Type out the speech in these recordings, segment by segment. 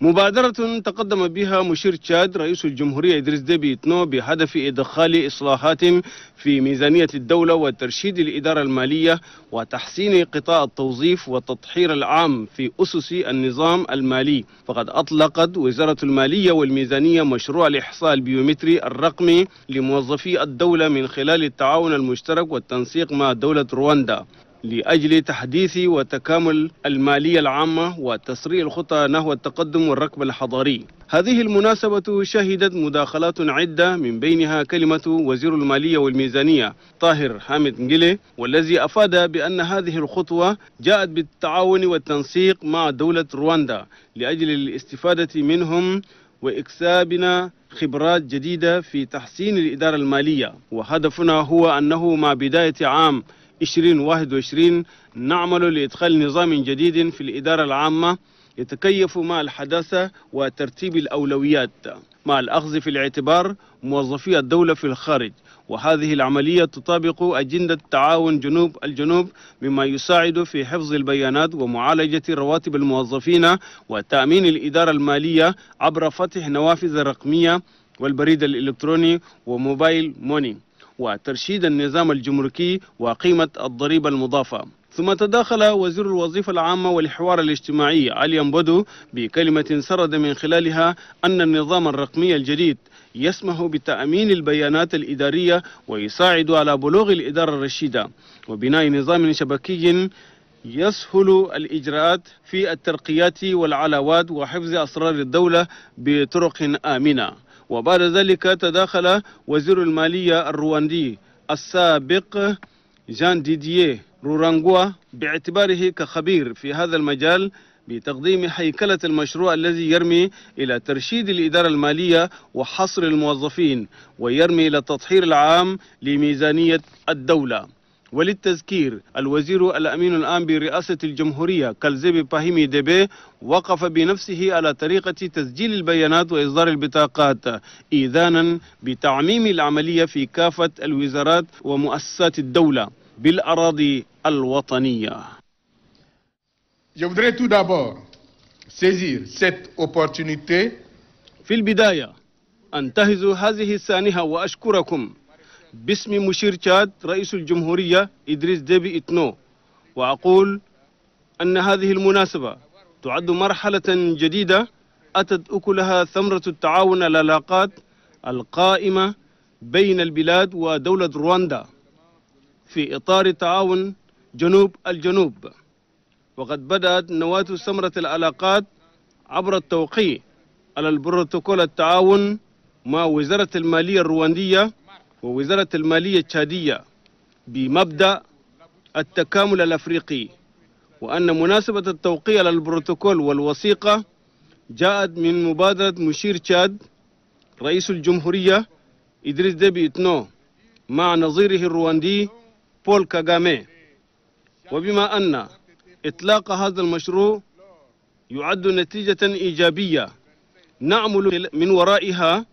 مبادرة تقدم بها مشير تشاد رئيس الجمهورية إدريس ديبي إتنو بهدف إدخال إصلاحات في ميزانية الدولة وترشيد الإدارة المالية وتحسين قطاع التوظيف والتطهير العام في أسس النظام المالي. فقد أطلقت وزارة المالية والميزانية مشروع الإحصاء البيومتري الرقمي لموظفي الدولة من خلال التعاون المشترك والتنسيق مع دولة رواندا لأجل تحديث وتكامل المالية العامة وتسريع الخطى نحو التقدم والركب الحضاري. هذه المناسبة شهدت مداخلات عدة من بينها كلمة وزير المالية والميزانية طاهر حامد نجلي، والذي أفاد بأن هذه الخطوة جاءت بالتعاون والتنسيق مع دولة رواندا لأجل الاستفادة منهم وإكسابنا خبرات جديدة في تحسين الإدارة المالية، وهدفنا هو أنه مع بداية عام 2021 نعمل لإدخال نظام جديد في الإدارة العامة يتكيف مع الحداثة وترتيب الأولويات مع الأخذ في الاعتبار موظفي الدولة في الخارج. وهذه العملية تطابق أجندة تعاون جنوب الجنوب مما يساعد في حفظ البيانات ومعالجة رواتب الموظفين وتأمين الإدارة المالية عبر فتح نوافذ رقمية والبريد الإلكتروني وموبايل موني وترشيد النظام الجمركي وقيمة الضريبة المضافة. ثم تداخل وزير الوظيفة العامة والحوار الاجتماعي علي نبودو بكلمة سرد من خلالها أن النظام الرقمي الجديد يسمح بتأمين البيانات الإدارية ويساعد على بلوغ الإدارة الرشيدة وبناء نظام شبكي يسهل الإجراءات في الترقيات والعلاوات وحفظ أسرار الدولة بطرق آمنة. وبعد ذلك تداخل وزير المالية الرواندي السابق جان ديديي رورانغوا باعتباره كخبير في هذا المجال بتقديم هيكلة المشروع الذي يرمي إلى ترشيد الإدارة المالية وحصر الموظفين ويرمي إلى التطهير العام لميزانية الدولة. وللتذكير الوزير الأمين الآن برئاسة الجمهورية كالزيبي باهيمي ديبي وقف بنفسه على طريقة تسجيل البيانات وإصدار البطاقات إذانا بتعميم العملية في كافة الوزارات ومؤسسات الدولة بالأراضي الوطنية. Je voudrais tout d'abord saisir cette opportunité. في البداية أنتهز هذه السانحة وأشكركم باسم مشير تشاد رئيس الجمهورية إدريس ديبي إتنو، وأقول أن هذه المناسبة تعد مرحلة جديدة أتت أكلها ثمرة التعاون والعلاقات القائمة بين البلاد ودولة رواندا في إطار تعاون جنوب الجنوب، وقد بدأت نواة ثمرة العلاقات عبر التوقيع على البروتوكول التعاون مع وزارة المالية الرواندية ووزارة المالية التشادية بمبدأ التكامل الأفريقي، وأن مناسبة التوقيع على البروتوكول والوثيقة جاءت من مبادرة مشير تشاد رئيس الجمهورية إدريس ديبي إتنو مع نظيره الرواندي بول كاغامي. وبما أن إطلاق هذا المشروع يعد نتيجة إيجابية نعمل من ورائها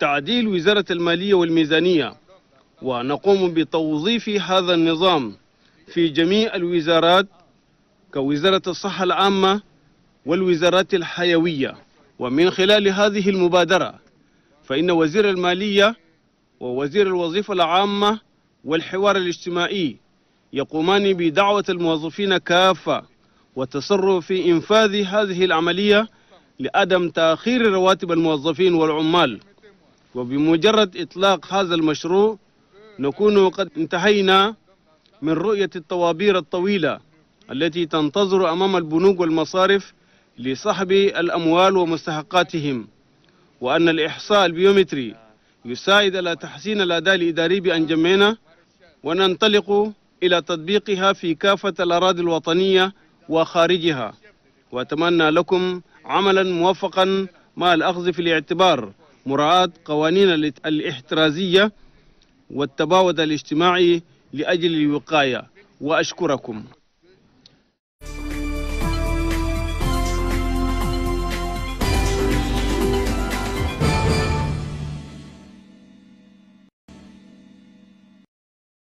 تعديل وزارة المالية والميزانية ونقوم بتوظيف هذا النظام في جميع الوزارات كوزارة الصحة العامة والوزارات الحيوية. ومن خلال هذه المبادرة فإن وزير المالية ووزير الوظيفة العامة والحوار الاجتماعي يقومان بدعوة الموظفين كافة والتسرع في إنفاذ هذه العملية لعدم تأخير رواتب الموظفين والعمال. وبمجرد إطلاق هذا المشروع نكون قد انتهينا من رؤية الطوابير الطويلة التي تنتظر أمام البنوك والمصارف لسحب الأموال ومستحقاتهم، وأن الإحصاء البيومتري يساعد على تحسين الأداء الإداري بأنجمنا، وننطلق إلى تطبيقها في كافة الأراضي الوطنية وخارجها. وأتمنى لكم عملا موفقا مع الأخذ في الاعتبار مراعاة قوانين الاحترازية والتباعد الاجتماعي لأجل الوقاية، وأشكركم.